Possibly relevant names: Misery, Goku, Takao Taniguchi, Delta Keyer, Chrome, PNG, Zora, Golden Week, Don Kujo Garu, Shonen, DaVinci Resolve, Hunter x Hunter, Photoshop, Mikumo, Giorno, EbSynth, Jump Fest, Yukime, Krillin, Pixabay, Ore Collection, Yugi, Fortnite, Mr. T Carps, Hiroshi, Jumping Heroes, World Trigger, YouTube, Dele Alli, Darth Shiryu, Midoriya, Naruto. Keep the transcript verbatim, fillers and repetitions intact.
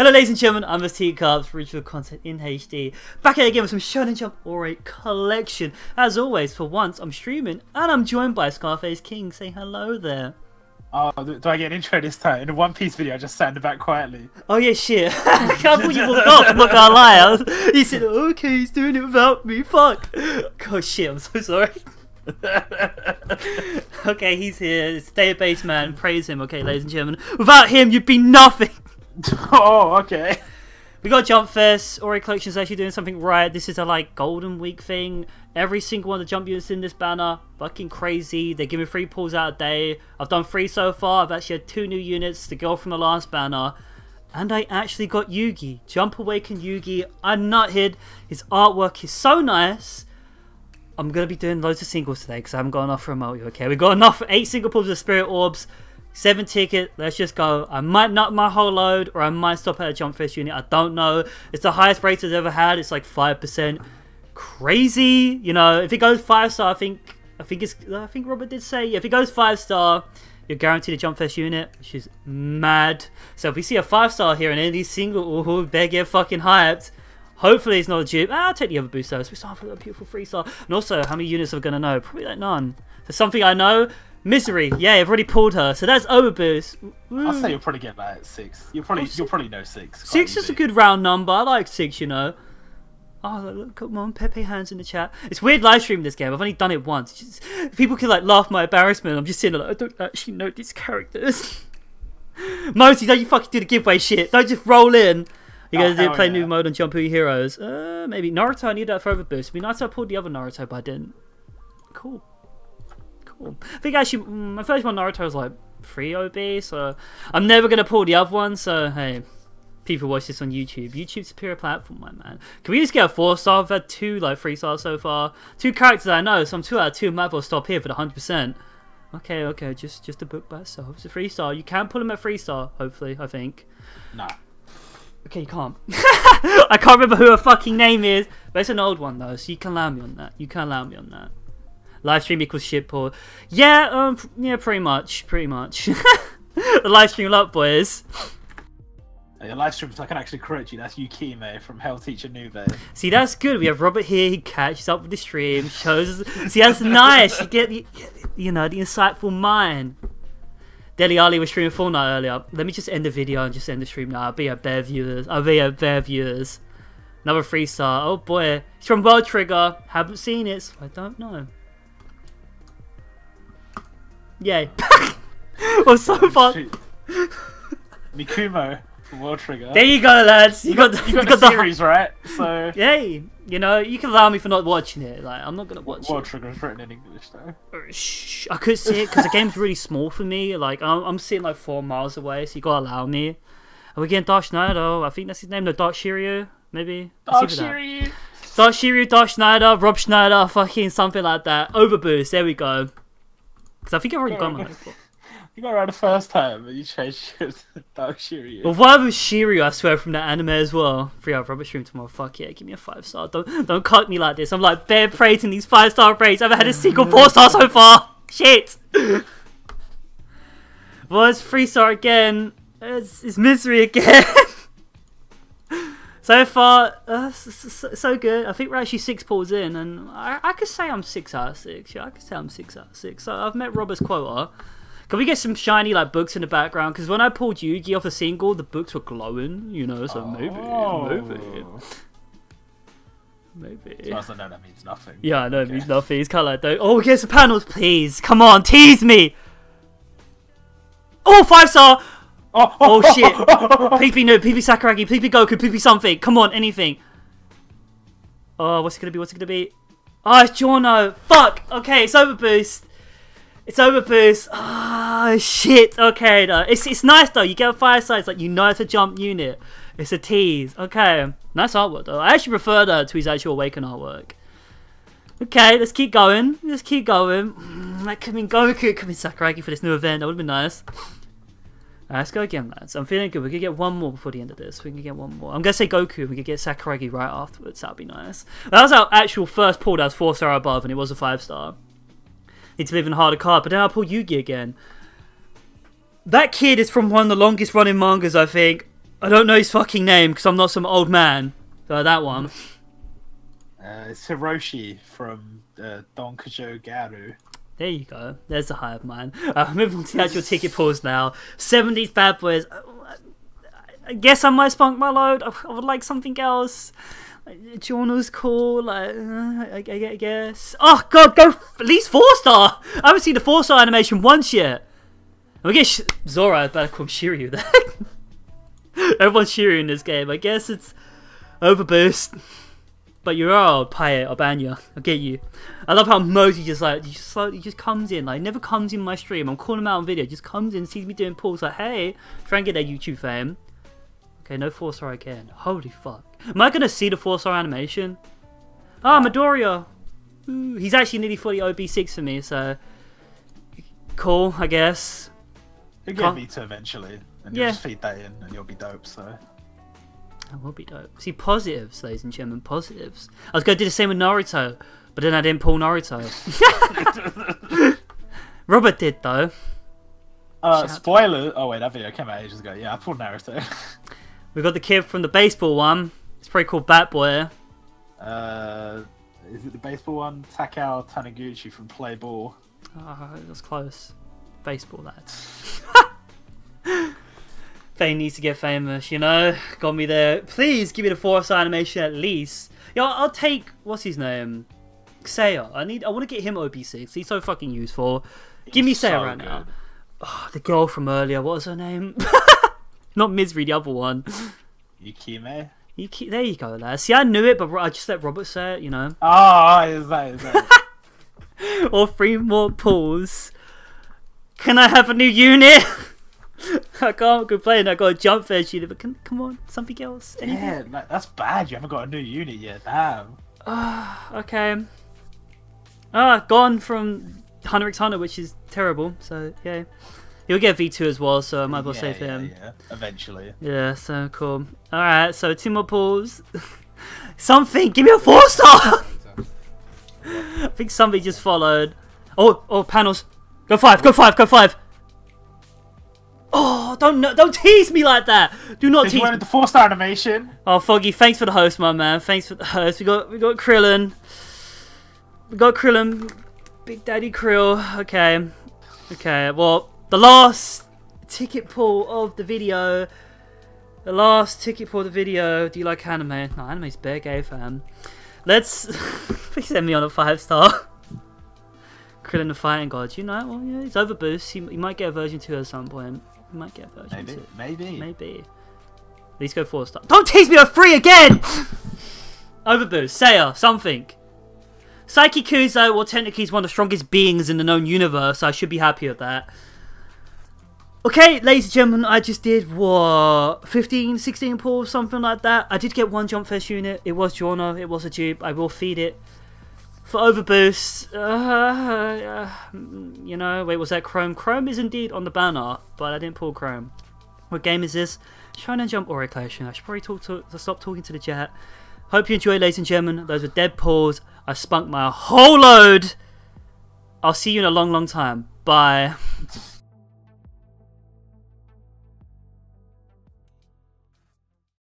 Hello ladies and gentlemen, I'm Mister T Carps, original content in H D. Back at it again with some Shonen Jump Ori collection. As always, for once, I'm streaming and I'm joined by Scarface King. Say hello there. Oh, do I get an intro this time? In a One Piece video, I just sat in the back quietly. Oh yeah, shit. I thought you walked off, I'm not gonna lie. He said, okay, he's doing it without me, fuck. God shit, I'm so sorry. Okay, he's here. It's Database Man. Praise him. Okay, ladies and gentlemen. Without him, you'd be nothing. Oh, okay. We got Jump Fest. Ori Collection's actually doing something right. This is a like Golden Week thing. Every single one of the Jump units in this banner, fucking crazy. They're giving three pulls out a day. I've done three so far. I've actually had two new units. The girl from the last banner. And I actually got Yugi. Jump Awaken Yugi. I'm nutted. His artwork is so nice. I'm going to be doing loads of singles today because I haven't got enough for a multi. Okay, we've got enough for eight single pulls of Spirit Orbs, seven ticket. Let's just go. I might nut my whole load or I might stop at a Jump Fest unit. I don't know. It's the highest rate I've ever had. It's like five percent. Crazy. You know, if it goes five star, I think I think it's, I think Robert did say, yeah, if it goes five star, you're guaranteed a Jump Fest unit, which is mad. So if we see a five star here and any single, ooh, better get fucking hyped. Hopefully it's not a dupe. Ah, I'll take the other boost service. We start off with a beautiful three star. And also, how many units are we going to know? Probably like none. So something I know, Misery. Yeah, I've already pulled her. So that's over boost. Ooh. I'll say you'll probably get like six. You'll probably, you'll probably know six. Six easy. Is a good round number. I like six, you know. Oh, look, come on, Pepe hands in the chat. It's weird live streaming this game. I've only done it once. Just, people can like laugh at my embarrassment. I'm just sitting there like, I don't actually know these characters. Mosey, don't you fucking do the giveaway shit. Don't just roll in. You guys oh, did play yeah. new mode on Jumping Heroes. Uh, maybe. Naruto, I need that for overboost. It'd be nice if I pulled the other Naruto, but I didn't. Cool. Cool. I think actually, my first one Naruto was like three O B, so I'm never going to pull the other one, so hey. People watch this on YouTube. YouTube's a superior platform, my man. Can we just get a four star? I've had two, like, three stars so far. Two characters I know, so I'm two out of two. Might as well stop here for the one hundred percent. Okay, okay, just just a book by itself. It's a three star. You can pull him at three star, hopefully, I think. Nah. Okay, you can't. I can't remember who her fucking name is. But it's an old one, though, so you can allow me on that. You can allow me on that. Livestream equals shit poor. Yeah, um, yeah, pretty much. Pretty much. The livestream luck, boys. Your livestream, if I can actually correct you, that's Yukime from Hell Teacher Nube. See, that's good. We have Robert here. He catches up with the stream. Shows us. See, that's nice. You get the, you know, the insightful mind. Dele Alli was streaming Fortnite earlier. Let me just end the video and just end the stream now. I'll be a bear viewers. I'll be a bear viewers. Another three star. Oh boy. It's from World Trigger. Haven't seen it, so I don't know. Yay. Well, so far. Mikumo from World Trigger. There you go, lads. You, you got, got the, you got you the got series, the... right? So. Yay. You know, you can allow me for not watching it. Like, I'm not gonna watch World it. World Trigger is written in English, though. I couldn't see it because the game's really small for me. Like, I'm, I'm sitting like four miles away, so you gotta allow me. Are we getting Darth Shiryu? I think that's his name. No, Darth Shiryu, maybe. Darth Shiryu. Darth Shiryu, Darth Shiryu, Rob Schneider, fucking something like that. Overboost. There we go. Because I think I've already got my. You got it right the first time, but you changed it to Darth Shiryu. Well, why was Shiryu, I swear, from that anime as well? three hour rubber stream tomorrow. Fuck yeah, give me a five star. Don't don't cut me like this. I'm like bare praising these five star raids. I haven't had a single four star so far. Shit. Well, it's three star again. It's, it's Misery again. So far, uh, so, so good. I think we're actually six pulls in, and I, I could say I'm six out of six. Yeah, I could say I'm six out of six. So I've met Robert's quota. Can we get some shiny like books in the background? Because when I pulled Yugi off a single, the books were glowing, you know. So oh. maybe, maybe, maybe. As far as I know, that means nothing. Yeah, I know okay. It means nothing. It's kind of like, that. Oh, get some panels, please. Come on, tease me. Oh, five star. Oh, oh, oh shit. Please be new. Please be Sakuragi. Please be Goku. Please be something. Come on, anything. Oh, what's it gonna be? What's it gonna be? Oh, it's Giorno. Fuck. Okay, it's over boost. It's overboost. Ah, oh, shit. Okay, though. It's, it's nice, though. You get a five star. It's like, you know it's a jump unit. It's a tease. Okay. Nice artwork, though. I actually prefer that to his actual Awaken artwork. Okay, let's keep going. Let's keep going. Like, come in Goku. Come in Sakuragi for this new event. That would have been nice. Right, let's go again, lads. I'm feeling good. We could get one more before the end of this. We can get one more. I'm going to say Goku. We could get Sakuragi right afterwards. That would be nice. That was our actual first pull that was four star above, and it was a five star. It's an even harder card, but then I'll pull Yugi again. That kid is from one of the longest running mangas, I think. I don't know his fucking name because I'm not some old man. So that one. Uh, it's Hiroshi from uh, Don Kujo Garu. There you go. There's the high of mine. Uh, moving on to the actual ticket pulls now. seventies Bad Boys. I guess I might spunk my load. I would like something else. Giorno's cool. Like, uh, I, I guess. Oh, God. Go at least four star. I haven't seen the four star animation once yet. And we get Sh Zora. I better call him Shiryu then. Everyone's Shiryu in this game. I guess it's overboost. But you're old, Payet or Banya. I'll get you. I love how Mosey just like he just, like, he just comes in. Like never comes in my stream. I'm calling him out on video. Just comes in, sees me doing pulls. Like, hey, try and get that YouTube fame. Okay, no four star again. Holy fuck. Am I gonna see the four star animation? Ah, Midoriya. Ooh, he's actually nearly fully O B six for me. So cool, I guess. You'll get Vita eventually, and you'll yeah. just feed that in, and you'll be dope. So. That would be dope. See, positives, ladies and gentlemen, positives. I was going to do the same with Naruto, but then I didn't pull Naruto. Robert did, though. Uh, spoiler. Oh, wait, that video came out ages ago. Yeah, I pulled Naruto. We got the kid from the baseball one. It's pretty cool, Bat Boy. Uh, is it the baseball one? Takao Taniguchi from Play Ball. Oh, it was close. Baseball, that. Fame needs to get famous, you know? Got me there. Please give me the four star animation at least. Yo, I'll take... What's his name? Seiya. I need... I want to get him O B six. He's so fucking useful. He's give me Seiya so right good. now. Oh, the girl from earlier. What was her name? Not Misery, the other one. Yukime? Yuki, there you go, lad. See, I knew it, but I just let Robert say it, you know? Oh, is that, is that. Or three more pulls. Can I have a new unit? I can't complain. I got a Jump Fest unit, but can, come on, something else. Anything? Yeah, like, that's bad. You haven't got a new unit yet. Damn. Ah, uh, okay. Ah, uh, gone from Hunter x Hunter, which is terrible. So yeah, you'll get V two as well. So I might as well yeah, save yeah, him. Yeah, eventually. Yeah, so cool. All right, so two more pulls. Something. Give me a four star. I think somebody just followed. Oh, oh, panels. Go five. Go five. Go five. Oh, don't don't tease me like that. Do not tease me. You wanted the four star animation. Oh, Foggy, thanks for the host, my man. Thanks for the host. We got we got Krillin. We got Krillin. Big Daddy Krill. Okay. Okay, well, the last ticket pull of the video. The last ticket pull of the video. Do you like anime? No, anime's bare gay, fam. Let's... Please send me on a five star. Krillin the Fighting God. You know, well, yeah, he's overboost. He, he might get a version two at some point. We might get version maybe, two. Maybe. Maybe. At least go four star. Don't tease me with three again! Overboost. Seiya. Something. Psyche Kuzo, well, technically he's one of the strongest beings in the known universe, so I should be happy with that. Okay, ladies and gentlemen, I just did, what, fifteen, sixteen pulls, something like that. I did get one Jump Fest unit. It was Giorno. It was a dupe. I will feed it. For overboost, uh, uh, you know, wait, was that Chrome? Chrome is indeed on the banner, but I didn't pull Chrome. What game is this? Shonen Jump Oriclation. I should probably talk to, to stop talking to the chat. Hope you enjoy, ladies and gentlemen. Those are dead pulls. I spunk my whole load. I'll see you in a long, long time. Bye.